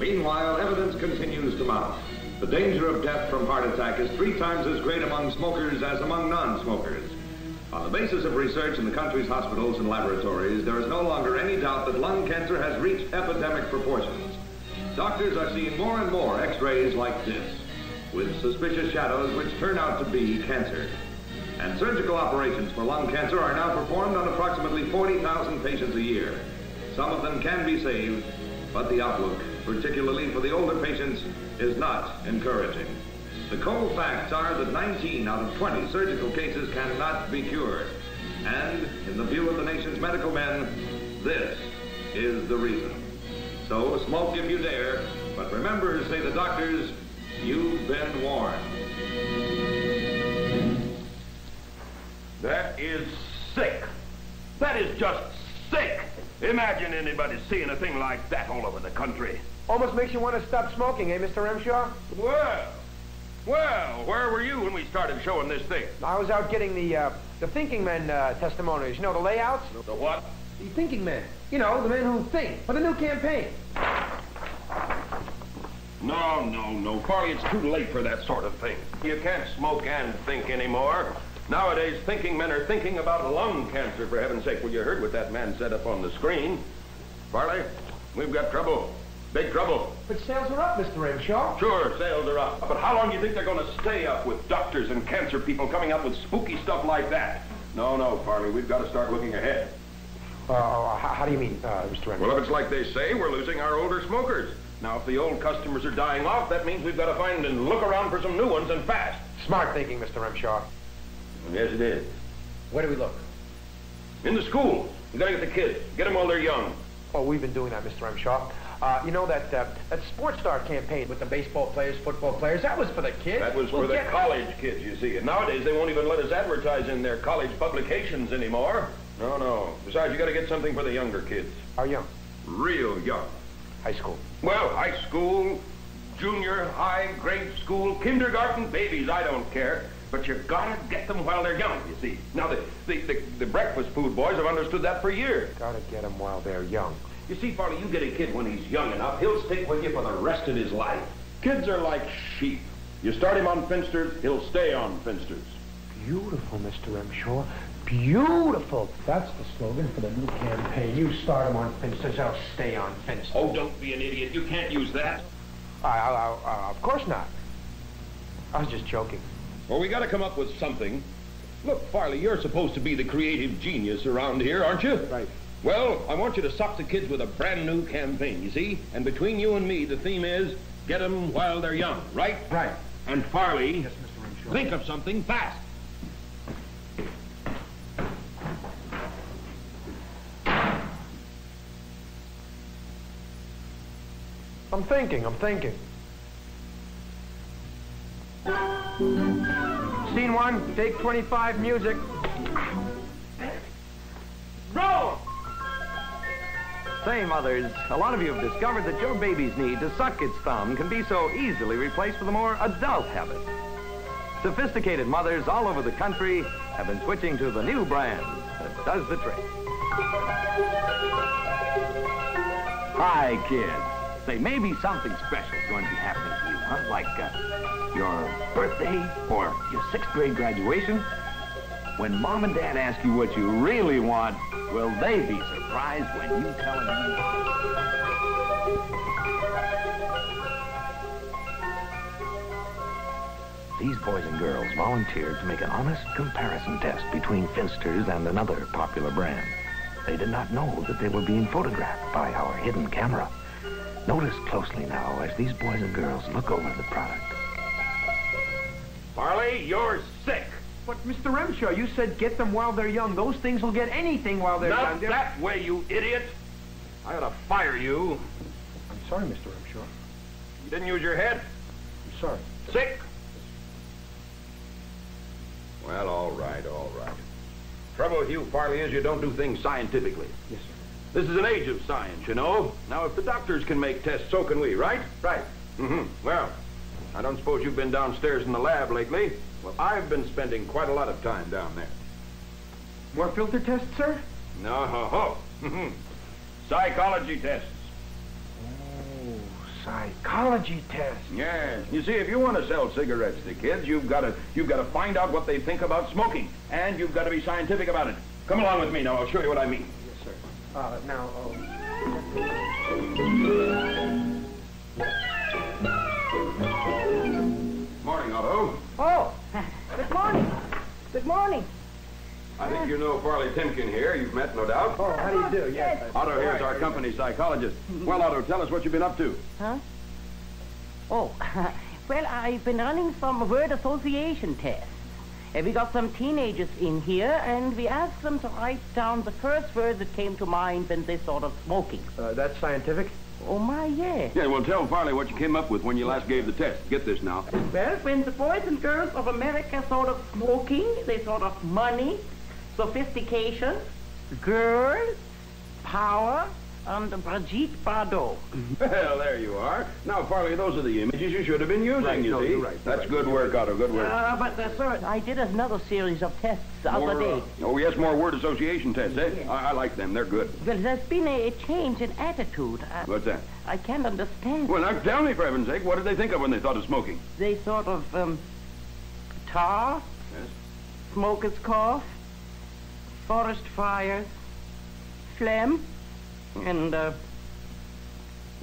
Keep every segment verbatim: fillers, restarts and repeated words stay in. Meanwhile, evidence continues to mount. The danger of death from heart attack is three times as great among smokers as among non-smokers. On the basis of research in the country's hospitals and laboratories, there is no longer any doubt that lung cancer has reached epidemic proportions. Doctors are seeing more and more x-rays like this, with suspicious shadows which turn out to be cancer. And surgical operations for lung cancer are now performed on approximately forty thousand patients a year. Some of them can be saved, but the outlook, particularly for the older patients, is not encouraging. The cold facts are that nineteen out of twenty surgical cases cannot be cured. And, in the view of the nation's medical men, this is the reason. So, smoke if you dare, but remember to say to doctors, you've been warned. That is sick. That is just sick. Imagine anybody seeing a thing like that all over the country. Almost makes you want to stop smoking, eh, Mister Remshaw? Well, well, where were you when we started showing this thing? I was out getting the, uh, the thinking men uh, testimonies. You know, the layouts? The what? The thinking men. You know, the men who think for the new campaign. No, no, no, Farley, it's too late for that sort of thing. You can't smoke and think anymore. Nowadays, thinking men are thinking about lung cancer, for heaven's sake. Well, you heard what that man said up on the screen. Farley, we've got trouble. Big trouble. But sales are up, Mister Ramshaw. Sure, sales are up. But how long do you think they're going to stay up with doctors and cancer people coming up with spooky stuff like that? No, no, Farley, we've got to start looking ahead. Uh, how do you mean, uh, Mister Ramshaw? Well, if it's like they say, we're losing our older smokers. Now, if the old customers are dying off, that means we've got to find and look around for some new ones, and fast. Smart thinking, Mister Ramshaw. Yes, it is. Where do we look? In the school. We've got to get the kids. Get them while they're young. Oh, we've been doing that, Mister Ramshaw. Uh, you know that uh, that sports star campaign with the baseball players, football players, that was for the kids. That was well, for the college kids, you see. And nowadays, they won't even let us advertise in their college publications anymore. No, no. Besides, you got to get something for the younger kids. How young? Real young. High school. Well, high school, junior high, grade school, kindergarten, babies, I don't care. But you've got to get them while they're young, you see. Now, the, the, the, the breakfast food boys have understood that for years. Got to get them while they're young. You see, Farley, you get a kid when he's young enough, he'll stick with you for the rest of his life. Kids are like sheep. You start him on Finsters, he'll stay on Finsters. Beautiful, Mister Remshaw. Beautiful. That's the slogan for the new campaign. You start him on Finsters, I'll stay on Finsters. Oh, don't be an idiot. You can't use that. Uh, uh, uh, of course not. I was just joking. Well, we got to come up with something. Look, Farley, you're supposed to be the creative genius around here, aren't you? Right. Well, I want you to sock the kids with a brand new campaign, you see? And between you and me, the theme is, get them while they're young, right? Right. And Farley, yes, Mister Ramshaw, think of something fast. I'm thinking, I'm thinking. Scene one, take twenty-five, music. Roll! Say, mothers, a lot of you have discovered that your baby's need to suck its thumb can be so easily replaced with a more adult habit. Sophisticated mothers all over the country have been switching to the new brand that does the trick. Hi, kids. Say, maybe something special is going to be happening to you, huh? Like uh, your birthday or your sixth grade graduation. When Mom and Dad ask you what you really want, will they be surprised when you tell them you want? These boys and girls volunteered to make an honest comparison test between Finsters and another popular brand. They did not know that they were being photographed by our hidden camera. Notice closely now as these boys and girls look over the product. Farley, you're sick! But, Mister Remshaw, you said get them while they're young. Those things will get anything while they're young. Not that way, you idiot. I ought to fire you. I'm sorry, Mister Remshaw. You didn't use your head? I'm sorry. Sick? Well, all right, all right. Trouble with you, Farley, is you don't do things scientifically. Yes, sir. This is an age of science, you know. Now, if the doctors can make tests, so can we, right? Right. Mm-hmm. Well, I don't suppose you've been downstairs in the lab lately. Well, I've been spending quite a lot of time down there. More filter tests, sir? No, ho, ho. Psychology tests. Oh, Psychology test. Yes. You see, if you want to sell cigarettes to kids, you've got to you've got to find out what they think about smoking, and you've got to be scientific about it. Come along with me now. I'll show you what I mean. Yes, sir. Uh, now. Uh... Morning, Otto. Oh. Good morning. Good morning. I think you know Farley Timkin here. You've met, no doubt. Oh, how do you do? Yes. Otto here is our company psychologist. Well, Otto, tell us what you've been up to. Huh? Oh, well, I've been running some word association tests. Uh, we got some teenagers in here, and we asked them to write down the first word that came to mind when they thought of smoking. Uh, that's scientific? Oh, my, yeah. Yeah, well, tell Farley what you came up with when you last gave the test. Get this now. Well, when the boys and girls of America thought of smoking, they thought of money, sophistication, girls, power, and Brigitte Bardot. Well, there you are. Now, Farley, those are the images you should have been using, right, you no, see. You're right, you're That's right. good work, Otto, good work. Uh, but, uh, sir, I did another series of tests the more, other day. Uh, oh, yes, more word association tests, eh? Yes. I, I like them. They're good. Well, there's been a, a change in attitude. I, What's that? I can't understand. Well, now, tell me, for heaven's sake, what did they think of when they thought of smoking? They thought of, um, tar, yes. smoker's cough, forest fires, phlegm, and, uh,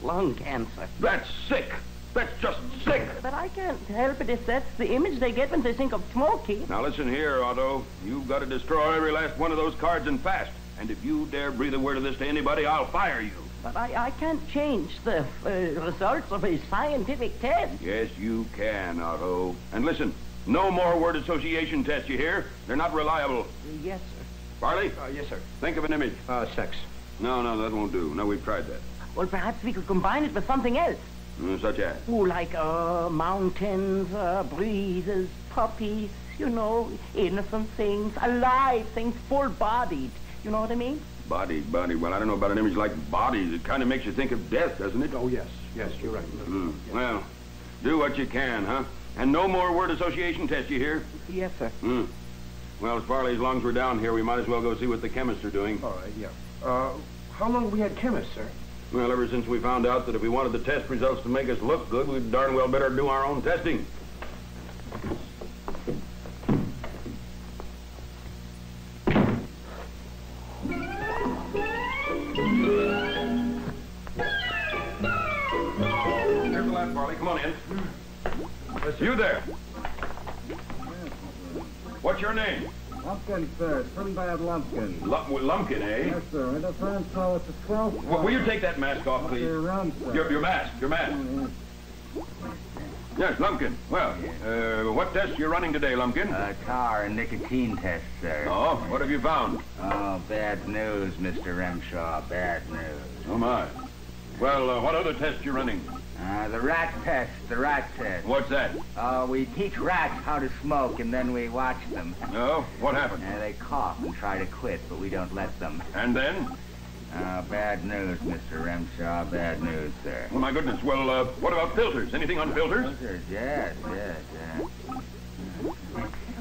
lung cancer. That's sick. That's just sick. But I can't help it if that's the image they get when they think of smoking. Now listen here, Otto. You've got to destroy every last one of those cards and fast. And if you dare breathe a word of this to anybody, I'll fire you. But I, I can't change the uh, results of a scientific test. Yes, you can, Otto. And listen, no more word association tests, you hear? They're not reliable. Uh, yes, sir. Farley? Uh, yes, sir. Think of an image. Uh, sex. No, no, that won't do. No, we've tried that. Well, perhaps we could combine it with something else. Mm, such as? Oh, like, uh, mountains, uh, breezes, puppies, you know, innocent things, alive things, full-bodied. You know what I mean? Bodied, bodied. Well, I don't know about an image like bodies. It kind of makes you think of death, doesn't it? Oh, yes. Yes, you're right. Mm. Yes. Well, do what you can, huh? And no more word association tests, you hear? Yes, sir. Mm. Well, as Farley's lungs were down here, we might as well go see what the chemists are doing. All right, yeah. Uh, how long have we had chemists, sir? Well, ever since we found out that if we wanted the test results to make us look good, we'd darn well better do our own testing. Here's the lab, Farley. Come on in. Yes, you there. What's your name? Lumpkin, sir. Driven by a Lumpkin. Lu Lumpkin, eh? Yes, sir. And the time saw it's a twelve. Well, will you take that mask off, please? Around, sir. Your, your mask, your mask. Oh, yes. yes, Lumpkin. Well, uh, what test you're running today, Lumpkin? A tar and nicotine test, sir. Oh, what have you found? Oh, bad news, Mister Remshaw. Bad news. Oh, my. Well, uh, what other test you running? Uh, the rat test, the rat test. What's that? Uh, we teach rats how to smoke, and then we watch them. Oh? What happened? Uh, they cough and try to quit, but we don't let them. And then? Uh, bad news, Mister Remshaw. Bad news, sir. Oh, my goodness. Well, uh, what about filters? Anything on filters? Filters, yes, yes, yes.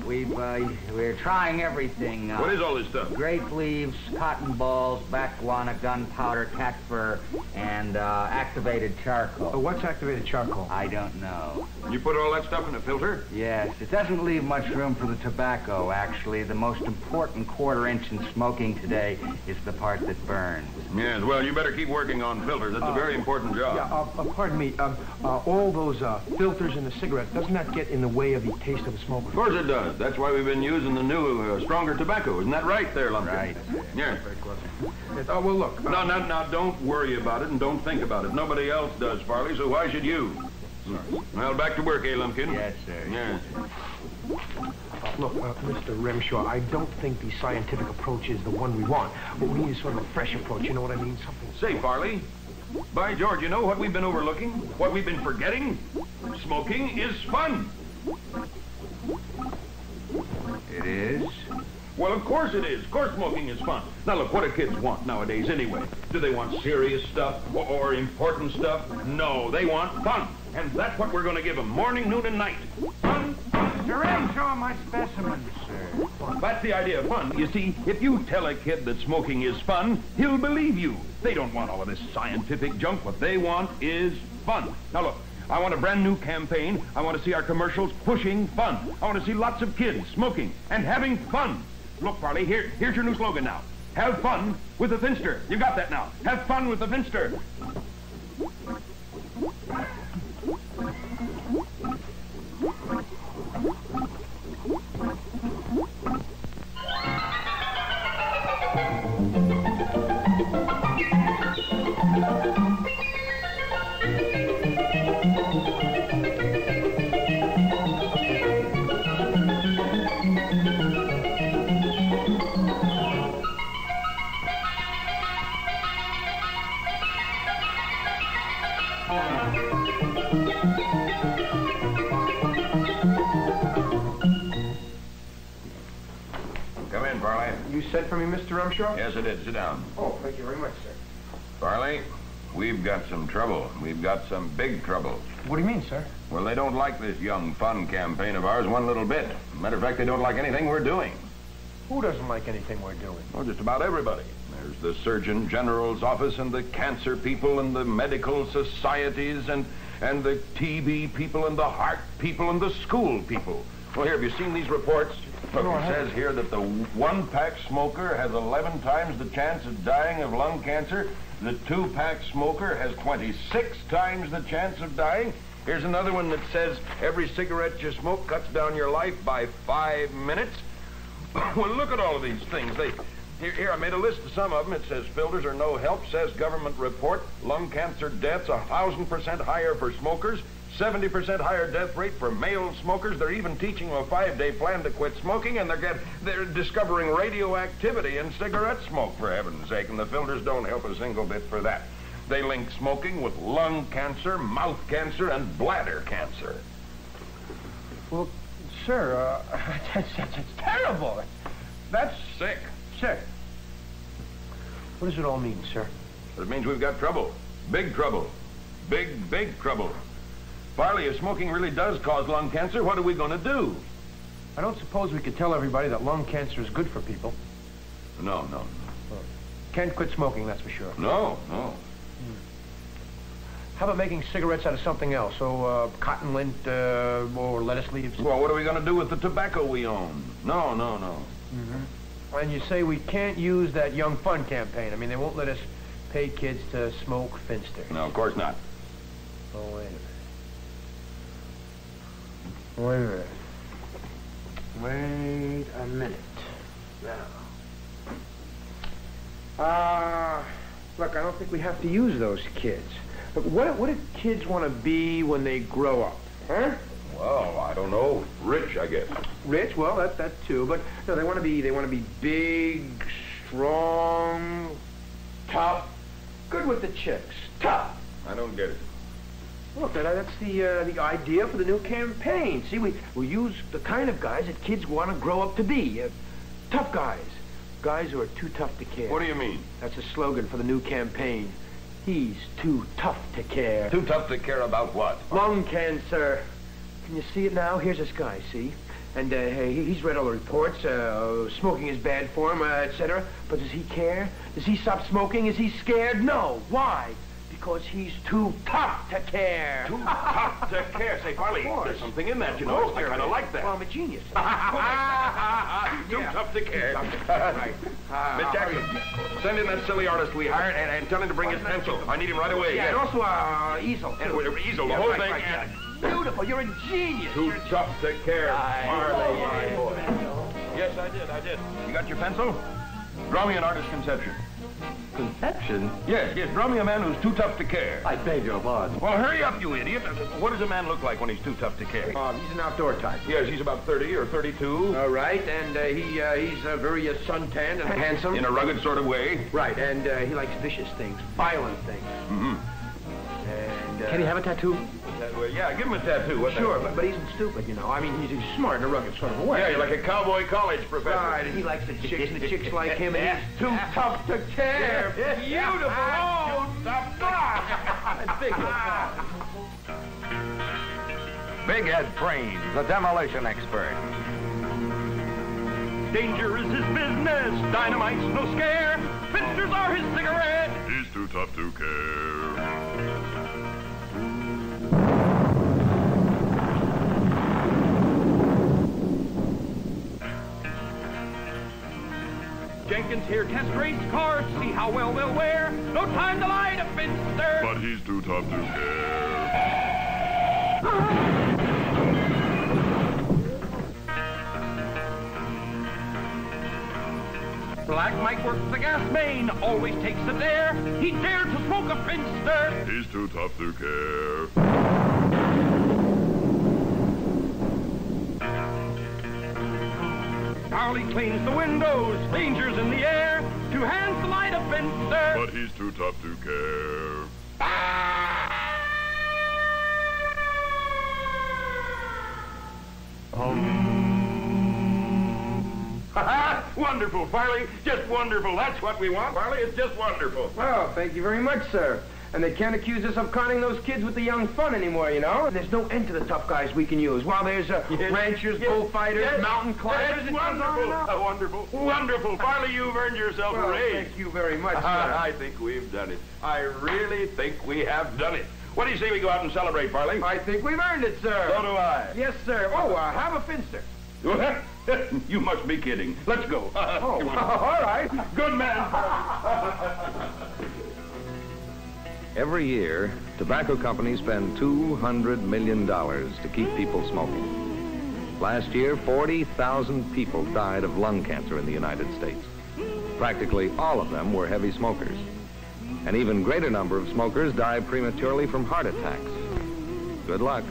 We've, uh, we're trying everything. Uh, what is all this stuff? Grape leaves, cotton balls, backguana, gunpowder, cat fur, and, uh, activated charcoal. Oh, what's activated charcoal? I don't know. You put all that stuff in a filter? Yes. It doesn't leave much room for the tobacco, actually. The most important quarter inch in smoking today is the part that burns. Yes, well, you better keep working on filters. That's uh, a very important job. Yeah, uh, uh, pardon me. Um, uh, all those, uh, filters in the cigarette, doesn't that get in the way of the taste of the smoker? Of course it does. That's why we've been using the new, uh, stronger tobacco. Isn't that right there, Lumpkin? Right. Yeah. Oh, well, look. Uh, no, no, no, don't worry about it and don't think about it. Nobody else does, Farley, so why should you? Sorry. Well, back to work, eh, Lumpkin? Yes, sir. Yeah. Look, uh, Mister Remshaw, I don't think the scientific approach is the one we want. But we need sort of a fresh approach, you know what I mean? Something. Say, Farley, by George, you know what we've been overlooking? What we've been forgetting? Smoking is fun. It is? Well, of course it is. Of course smoking is fun. Now, look, what do kids want nowadays anyway? Do they want serious stuff or, or important stuff? No, they want fun. And that's what we're going to give them, morning, noon, and night. Fun. Mister Ramshaw, my specimen, sir. That's the idea of fun. You see, if you tell a kid that smoking is fun, he'll believe you. They don't want all of this scientific junk. What they want is fun. Now look, I want a brand new campaign. I want to see our commercials pushing fun. I want to see lots of kids smoking and having fun. Look, Farley, here, here's your new slogan now. Have fun with the Finster. You got that now. Have fun with the Finster. You said for me, Mister Rumshaw? Yes, I did. Sit down. Oh, thank you very much, sir. Farley, we've got some trouble. We've got some big trouble. What do you mean, sir? Well, they don't like this young fun campaign of ours one little bit. Matter of fact, they don't like anything we're doing. Who doesn't like anything we're doing? Oh, just about everybody. There's the Surgeon General's office and the cancer people and the medical societies and, and the T B people and the heart people and the school people. Well, here, have you seen these reports? Look, it says here that the one-pack smoker has eleven times the chance of dying of lung cancer. The two-pack smoker has twenty-six times the chance of dying. Here's another one that says every cigarette you smoke cuts down your life by five minutes. Well, look at all of these things. They, here, here, I made a list of some of them. It says filters are no help, says government report. Lung cancer deaths one thousand percent higher for smokers. seventy percent higher death rate for male smokers. They're even teaching them a five-day plan to quit smoking, and they're, get, they're discovering radioactivity in cigarette smoke, for heaven's sake, and the filters don't help a single bit for that. They link smoking with lung cancer, mouth cancer, and bladder cancer. Well, sir, uh, that's, that's, that's terrible. That's sick. Sick. What does it all mean, sir? It means we've got trouble. Big trouble. Big, big trouble. Farley, if smoking really does cause lung cancer, what are we going to do? I don't suppose we could tell everybody that lung cancer is good for people. No, no, no. Well, can't quit smoking, that's for sure. No, no. Hmm. How about making cigarettes out of something else? So, uh, cotton lint uh, or lettuce leaves? Well, what are we going to do with the tobacco we own? No, no, no. Mm-hmm. And you say we can't use that Young Fun campaign. I mean, they won't let us pay kids to smoke Finster. No, of course not. Oh, wait a minute. Wait a minute. Wait a minute. Now. Uh, look, I don't think we have to use those kids. Look, what, what do kids want to be when they grow up? Huh? Well, I don't know. Rich, I guess. Rich? Well, that, that too. But, no, they want to be, they want to be big, strong, tough. Good with the chicks. Tough. I don't get it. Look, that, that's the, uh, the idea for the new campaign. See, we, we use the kind of guys that kids want to grow up to be. Uh, tough guys. Guys who are too tough to care. What do you mean? That's a slogan for the new campaign. He's too tough to care. Too tough to care about what? Lung cancer. Can you see it now? Here's this guy, see? And uh, hey, he's read all the reports. Uh, smoking is bad for him, uh, et cetera. But does he care? Does he stop smoking? Is he scared? No. Why? Because he's too tough to care. Too tough to care. Say, Farley, there's something in that, you know. I kind of like that. Well, I'm a genius. Too tough to care. Right. Miss Jackson, send in that silly artist we hired and, and tell him to bring his pencil. I need him right away. Yeah, and also an easel. Easel, the whole thing. Beautiful. You're a genius. Too tough to care, Farley, my boy. Yes, I did. I did. You got your pencil? Draw me an artist's conception. Conception? Yes, yes. Draw me a man who's too tough to care. I beg your pardon. Well, hurry up, you idiot. What does a man look like when he's too tough to care? Um, he's an outdoor type. Yes, he's about thirty or thirty-two. All right, and uh, he uh, he's uh, very uh, suntanned and handsome. In a rugged sort of way. Right, and uh, he likes vicious things, violent things. Mm-hmm. And uh, can he have a tattoo? Well, yeah, give him a tattoo. What sure, but, but he isn't stupid, you know. I mean, he's, he's smart in a rugged sort of way. Yeah, you're like a cowboy college professor. Right, and he likes the chicks. The chicks like him, and he's too tough to care. Yeah, yeah. Beautiful. Oh, too tough to care. Big Ed Train, the demolition expert. Danger is his business. Dynamite's no scare. Finsters are his cigarette. He's too tough to care. Jenkins here test rates cards, see how well they'll wear. No time to lie to Finster. But he's too tough to care. Black Mike works the gas main, always takes a dare. He dared to smoke a Finster. He's too tough to care. Charlie cleans the windows, dangers in the air. Two hands to light a Finster. But he's too tough to care. Um. Ha-ha! Wonderful, Farley. Just wonderful. That's what we want, Farley. It's just wonderful. Well, thank you very much, sir. And they can't accuse us of conning those kids with the young fun anymore, you know? There's no end to the tough guys we can use. While there's uh, yes. ranchers, yes. bullfighters, yes. mountain climbers... Yes. It's wonderful, uh, wonderful, wonderful. Finally, you've earned yourself well, a raise. Thank you very much, uh, sir. I think we've done it. I really think we have done it. What do you say we go out and celebrate, Farley? I think we've earned it, sir. So do I. Yes, sir. Oh, uh, have a Finster. You must be kidding. Let's go. Oh, all right. Good man, Farley. Every year, tobacco companies spend two hundred million dollars to keep people smoking. Last year, forty thousand people died of lung cancer in the United States. Practically all of them were heavy smokers. An even greater number of smokers die prematurely from heart attacks. Good luck.